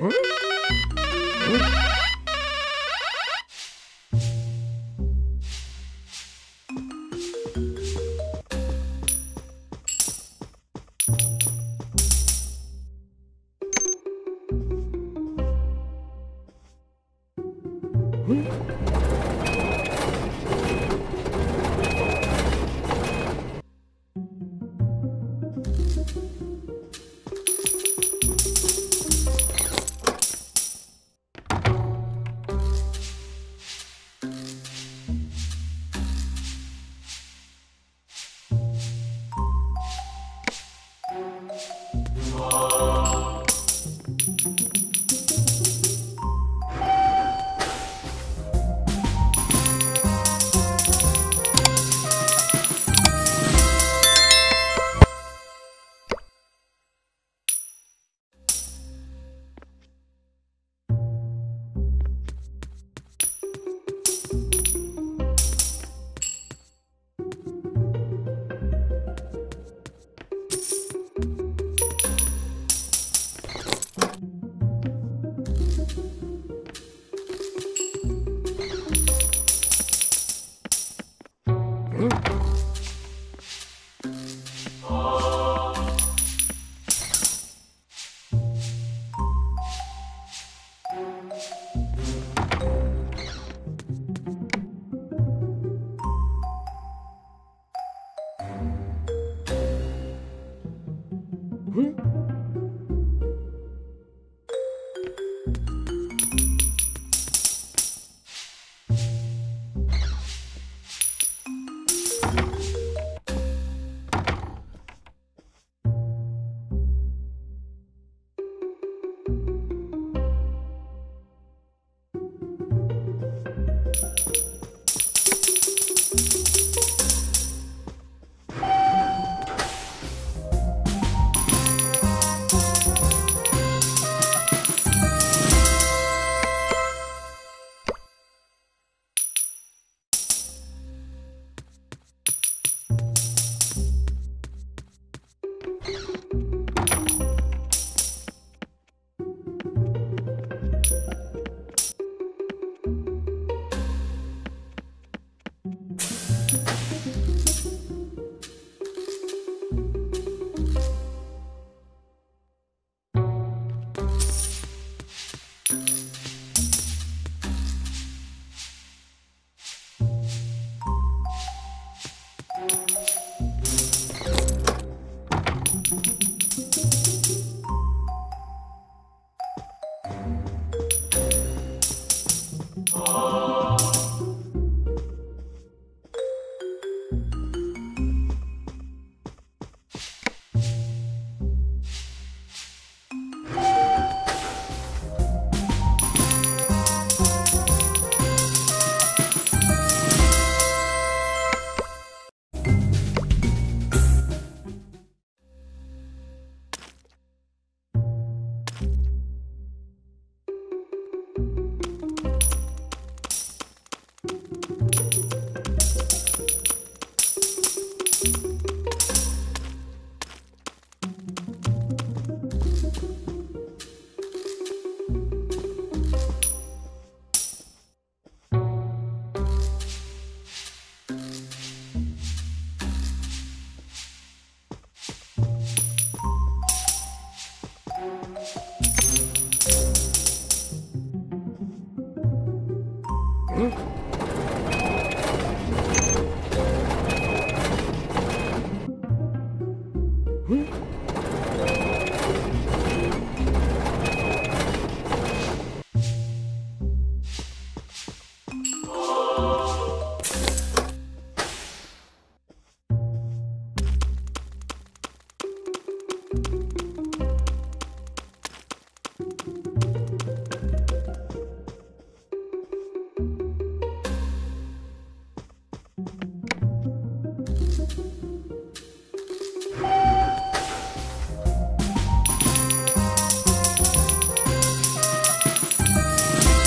Hmm?